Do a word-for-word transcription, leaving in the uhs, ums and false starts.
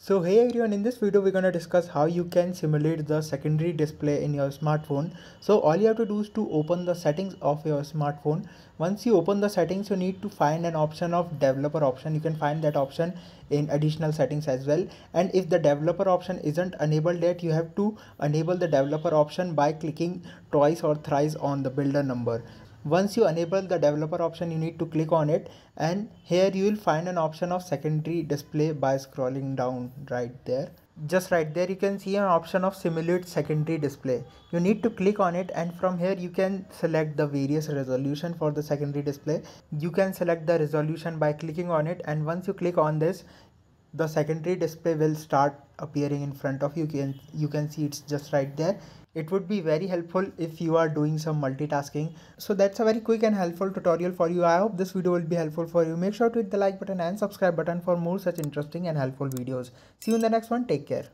So hey everyone, in this video we're going to discuss how you can simulate the secondary display in your smartphone. So all you have to do is to open the settings of your smartphone. Once you open the settings, you need to find an option of developer option. You can find that option in additional settings as well, and if the developer option isn't enabled yet, you have to enable the developer option by clicking twice or thrice on the builder number. Once you enable the developer option, you need to click on it, and here you will find an option of secondary display by scrolling down right there. Just right there you can see an option of simulate secondary display. You need to click on it, and from here you can select the various resolution for the secondary display. You can select the resolution by clicking on it, and once you click on this, the secondary display will start appearing in front of you. You can, you can see it's just right there. It would be very helpful if you are doing some multitasking. So that's a very quick and helpful tutorial for you. I hope this video will be helpful for you. Make sure to hit the like button and subscribe button for more such interesting and helpful videos. See you in the next one. Take care.